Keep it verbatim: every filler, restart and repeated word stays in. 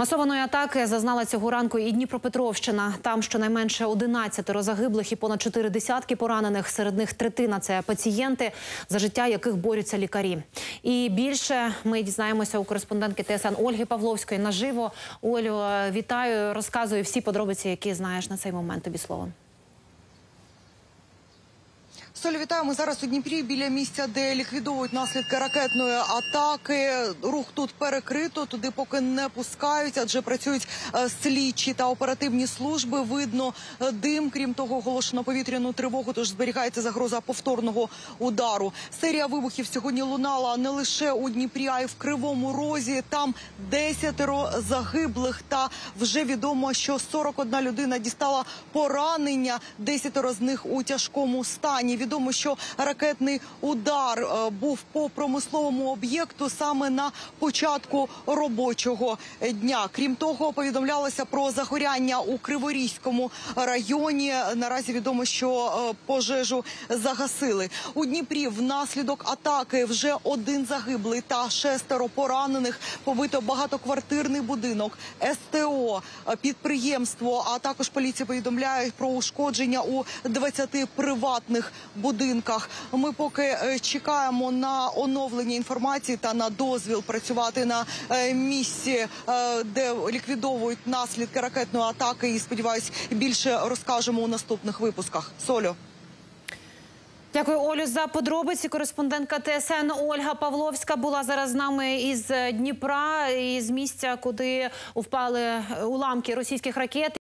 Масованої атаки зазнала цього ранку і Дніпропетровщина. Там щонайменше одинадцять загиблих і понад чотири десятки поранених. Серед них третина – це пацієнти, за життя яких борються лікарі. І більше ми дізнаємося у кореспондентки Т С Н Ольги Павловської наживо. Олю, вітаю, розказую всі подробиці, які знаєш на цей момент. Тобі слово. Солі, вітаю. Ми зараз у Дніпрі біля місця, де ліквідовують наслідки ракетної атаки. Рух тут перекрито, туди поки не пускають, адже працюють слідчі та оперативні служби. Видно дим, крім того, оголошено повітряну тривогу, тож зберігається загроза повторного удару. Серія вибухів сьогодні лунала не лише у Дніпрі, а й в Кривому Розі. Там десятеро загиблих та вже відомо, що сорок одна людина дістала поранення, десятеро з них у тяжкому стані. Відомо, що ракетний удар був по промисловому об'єкту саме на початку робочого дня. Крім того, повідомлялося про загоряння у Криворізькому районі. Наразі відомо, що пожежу загасили. У Дніпрі внаслідок атаки вже один загиблий та шестеро поранених. Побито багатоквартирний будинок, С Т О, підприємство, а також поліція повідомляє про ушкодження у двадцяти приватних будинках. Ми поки чекаємо на оновлення інформації та на дозвіл працювати на місці, де ліквідовують наслідки ракетної атаки. І, сподіваюсь, більше розкажемо у наступних випусках. Солю. Дякую, Олю, за подробиці. Кореспондентка Т С Н Ольга Павловська була зараз з нами із Дніпра, із місця, куди впали уламки російських ракет.